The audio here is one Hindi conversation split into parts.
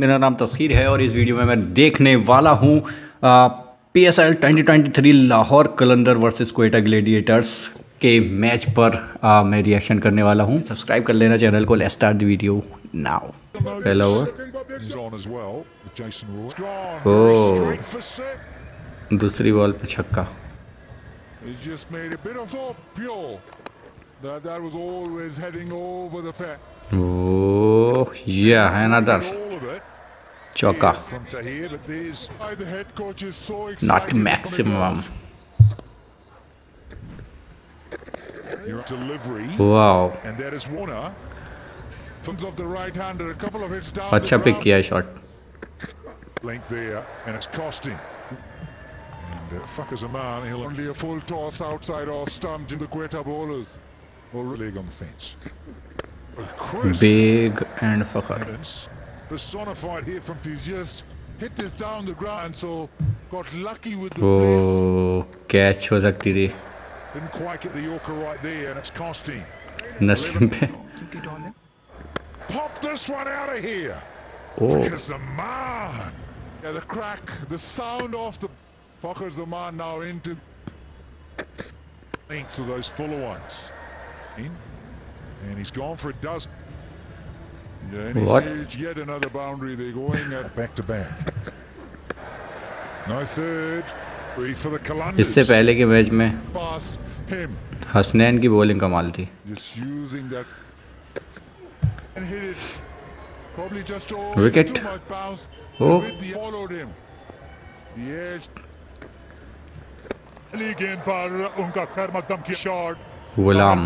मेरा नाम तस्खीर है और इस वीडियो में मैं देखने वाला हूँ PSL 2023 Lahore Qalandar versus Quetta gladiators के मैच पर मैं रिएक्शन करने वाला हूँ। सब्सक्राइब कर लेना चैनल को। Let's start the video now. पहला ओवर, दूसरी बॉल पे छक्का। Oh, yeah, another chocka. Not maximum. Wow. अच्छा पिक किया shot. Fakhar Zaman, he'll only a full toss outside off stump in the Quetta bowlers. Already on fence. Big and Fakhar. Personified here from Tayyar, hit this down the ground, so got lucky with the catch हो सकती थी। Didn't quite get the yorker right there, and it's costing. Naseem पे pop this one out of here. Fakhar Zaman. Yeah, the crack, the sound of the Fakhar Zaman now into length of those fuller ones. In. And he's gone for a dozen. And what? He's yet another boundary. They're going at back to back. No third. Three for the Qalandars. इससे पहले के मैच में हसनैन की बॉलिंग कमाल थी। विकेट। ओ गेंद पर उनका कर्म एकदम की शॉट। गुलाम।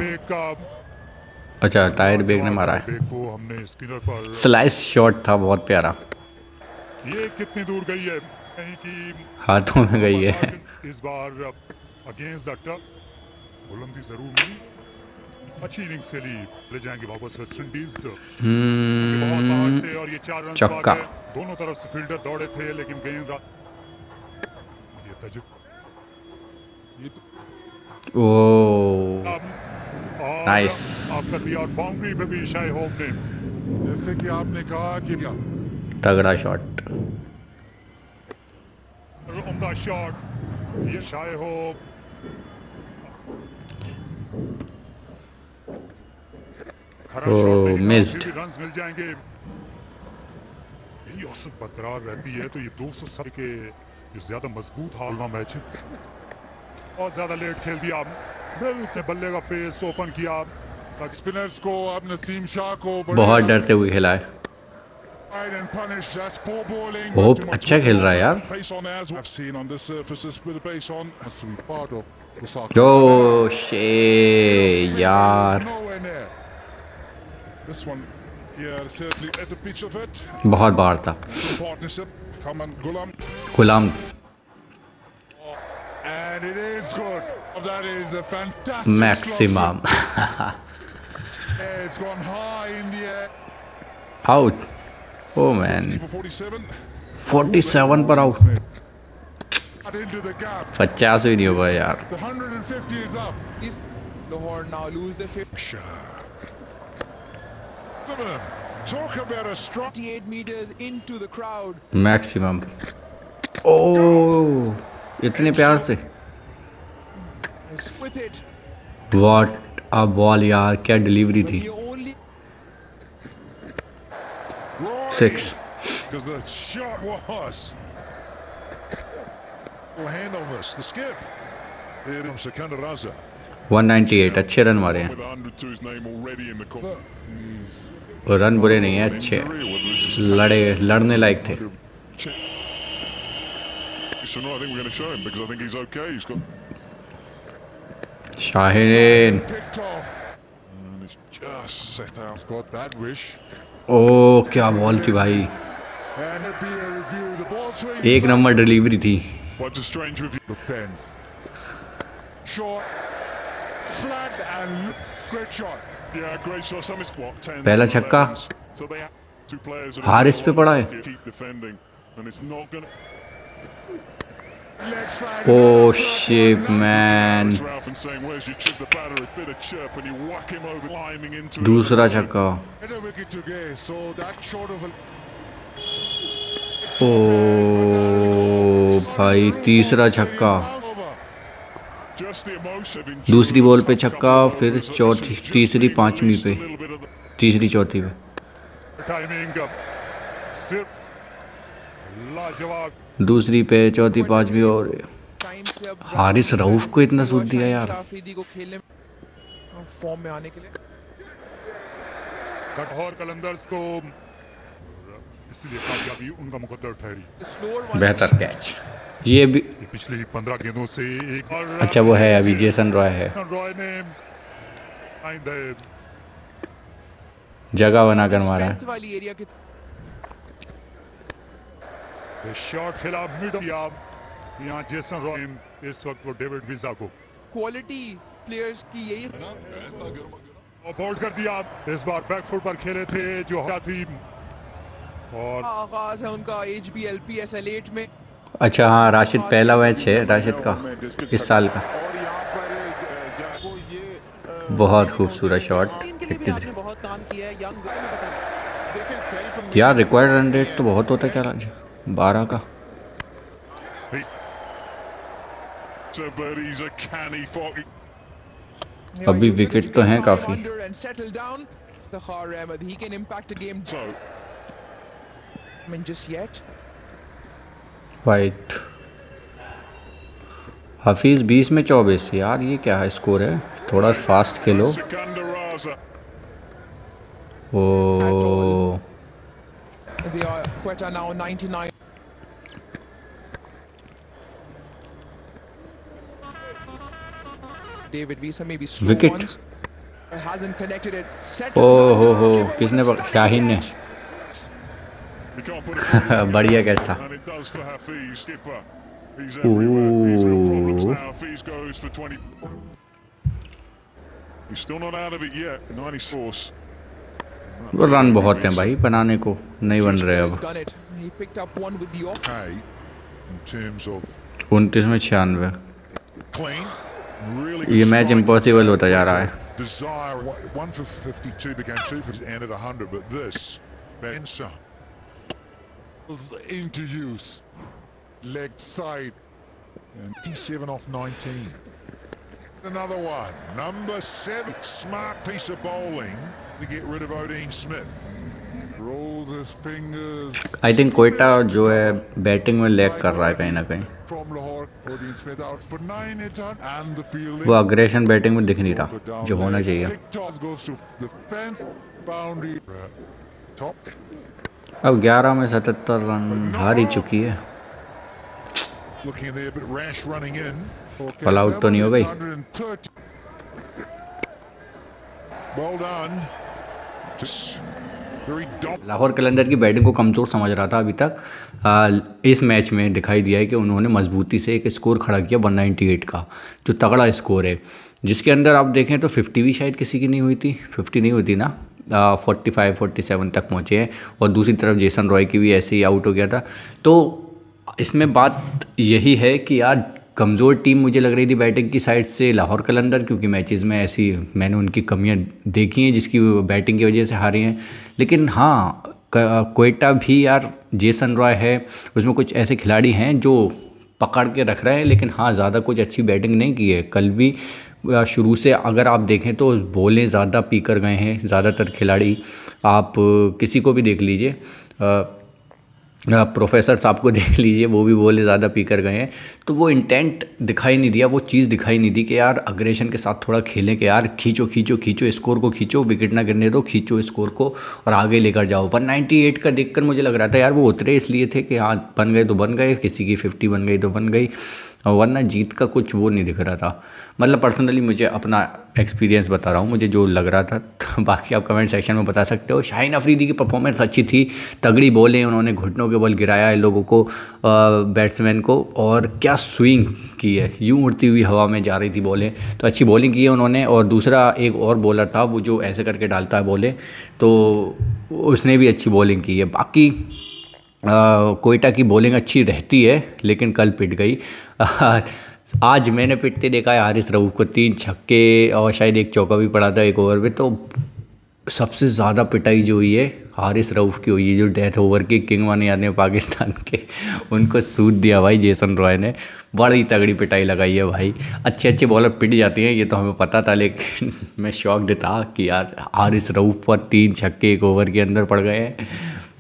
अच्छा तायर बेग ने मारा है। स्लाइस शॉट था, बहुत प्यारा। ये कितनी दूर गई है, कहीं की हाथों में गई है। इस बार अगेंस्ट द टफ बुलंदी जरूर मिली, अच्छी इनिंग्स खेली। ले जाएंगे वापस वेस्ट इंडीज। और ये 4 रन चौका, दोनों तरफ से फील्डर दौड़े थे लेकिन गेंद नाइस। जैसे कि आपने कहा कि तगड़ा शॉट, उम्दा शॉट। ये शाये हो मिस्ड, रन मिल जाएंगे। यही औसत बरकरार रहती है तो ये 207 के ज्यादा मजबूत हाल में मैच है। बहुत ज्यादा लेट खेल दिया, बिल्कुल बल्ले का फेस ओपन किया तक स्पिनर्स को। अब नसीम शाह को बहुत डरते हुए खेला है। बहुत अच्छा खेल रहा है यार। ओ शे यार, बहुत बार था। Ghulam maximum out. Oh man, 47 पर आउट। 50 भी नहीं होगा यार। मैक्सिमम। ओ इतने प्यार से, व्हाट अ बॉल यार, क्या डिलीवरी थी। 6 198, अच्छे रन मारे हैं। रन बुरे नहीं है, अच्छे लड़ने लायक थे। शाहीन। ओ क्या बॉल थी भाई, एक नंबर डिलीवरी थी। पहला छक्का हारिस पे पड़ा है। Oh shit man, दूसरा छक्का। ओ भाई तीसरा छक्का, दूसरी बॉल पे छक्का, फिर चौथी, तीसरी, पांचवी पे, तीसरी चौथी पे, दूसरी पे, चौथी, पांचवी। और हारिस रऊफ को इतना सूद दिया यार। फॉर्म में आने के लिए लाहौर कलंदर्स को इसलिए उनका मुकद्दर ठहरी। बेहतर कैच ये भी पिछले 15 गेंदों से एक। अच्छा वो है अभी जेसन रॉय है, जगह बनाकर मारा है। शॉट खेला मिड ऑफ यहाँ जेसन रॉय। इस वक्त वो डेविड वीज़ा को क्वालिटी प्लेयर्स की यही अबॉर्ड कर दिया। इस बार बैकफुट पर खेले थे जो थी और आगाज है उनका HBL PSL 8 में। अच्छा हाँ राशिद, पहला मैच है राशिद का इस साल का। बहुत खूबसूरत शॉट। यार रिक्वायर्ड रन रेट तो बहुत होता है चार आज 12 का। अभी विकेट तो हैं काफी। वाइट हफीज 20 में 24। यार ये क्या है स्कोर है, थोड़ा फास्ट खेलो। ओ विकेट। ओ हो किसने पकड़ा? शाहीन ने। बढ़िया कैच था। रन बहुत हैं भाई, बनाने को नहीं बन रहे। अब 29 में 96। ये मैच इम्पॉसिबल होता जा रहा है। Into use, leg side, and 27 off 19. Another one, number 7. Smart piece of bowling to get rid of Odean Smith. Roll his fingers. I think Quetta जो है बैटिंग में लैग कर रहा है कहीं ना कहीं। वो अग्रेशन बैटिंग में दिख नहीं रहा जो होना चाहिए। अब 11 में 77 रन हारी चुकी है। फॉल आउट तो नहीं हो गई। लाहौर कलंदर की बैटिंग को कमज़ोर समझ रहा था अभी तक। इस मैच में दिखाई दिया है कि उन्होंने मजबूती से एक स्कोर खड़ा किया 198 का, जो तगड़ा स्कोर है, जिसके अंदर आप देखें तो 50 भी शायद किसी की नहीं हुई थी। 50 नहीं हुई थी ना, 45 47 तक पहुँचे हैं। और दूसरी तरफ जेसन रॉय की भी ऐसे ही आउट हो गया था। तो इसमें बात यही है कि यार कमज़ोर टीम मुझे लग रही थी बैटिंग की साइड से लाहौर कलंदर, क्योंकि मैचेस में ऐसी मैंने उनकी कमियां देखी हैं जिसकी बैटिंग की वजह से हारी हैं। लेकिन हाँ क्वेटा भी यार, जेसन रॉय है, उसमें कुछ ऐसे खिलाड़ी हैं जो पकड़ के रख रहे हैं। लेकिन हाँ ज़्यादा कुछ अच्छी बैटिंग नहीं की है। कल भी शुरू से अगर आप देखें तो बॉलें ज़्यादा पीकर गए हैं ज़्यादातर खिलाड़ी। आप किसी को भी देख लीजिए, प्रोफेसर साहब को देख लीजिए, वो भी बॉलें ज़्यादा पीकर गए हैं। तो वो इंटेंट दिखाई नहीं दिया, वो चीज़ दिखाई नहीं दी कि यार अग्रेशन के साथ थोड़ा खेलें कि यार खींचो खींचो खींचो स्कोर को, खींचो विकेट ना गिरने दो, खींचो स्कोर को और आगे लेकर जाओ। 198 का देखकर मुझे लग रहा था यार वो उतरे इसलिए थे कि हाँ बन गए तो बन गए, किसी की 50 बन गई तो बन गई, वरना जीत का कुछ वो नहीं दिख रहा था। मतलब पर्सनली मुझे अपना एक्सपीरियंस बता रहा हूँ, मुझे जो लग रहा था। बाकी आप कमेंट सेक्शन में बता सकते हो। शाहीन अफरीदी की परफॉर्मेंस अच्छी थी, तगड़ी बॉलें, उन्होंने घुटनों के बल गिराया है लोगों को, बैट्समैन को। और क्या स्विंग की है, यूँ उड़ती हुई हवा में जा रही थी बॉलें। तो अच्छी बॉलिंग की है उन्होंने। और दूसरा एक और बॉलर था वो जो ऐसे करके डालता है बॉलें, तो उसने भी अच्छी बॉलिंग की है। बाकी क्वेटा की बॉलिंग अच्छी रहती है लेकिन कल पिट गई। आज मैंने पिटते देखा है हारिस रऊफ को, 3 छक्के और शायद एक चौका भी पड़ा था एक ओवर में। तो सबसे ज़्यादा पिटाई जो हुई है हारिस रऊफ़ की हुई है, जो डेथ ओवर के किंग माने जाते हैं पाकिस्तान के, उनको सूद दिया भाई जेसन रॉय ने। बड़ी तगड़ी पिटाई लगाई है भाई, अच्छे अच्छे बॉलर पिट जाते हैं ये तो हमें पता था, लेकिन मैं शॉक्ड था कि यार हारिस रऊफ़ पर 3 छक्के 1 ओवर के अंदर पड़ गए हैं।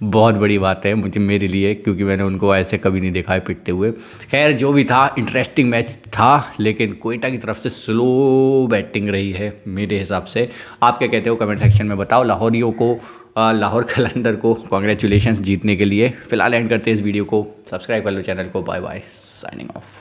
बहुत बड़ी बात है मुझे, मेरे लिए, क्योंकि मैंने उनको ऐसे कभी नहीं देखा है पिटते हुए। खैर जो भी था इंटरेस्टिंग मैच था, लेकिन क्वेटा की तरफ से स्लो बैटिंग रही है मेरे हिसाब से। आप क्या कहते हो कमेंट सेक्शन में बताओ। लाहौरियों को, लाहौर कलंदर को कॉन्ग्रेचुलेशंस जीतने के लिए। फ़िलहाल एंड करते हैं इस वीडियो को, सब्सक्राइब कर लो चैनल को। Bye bye, signing of.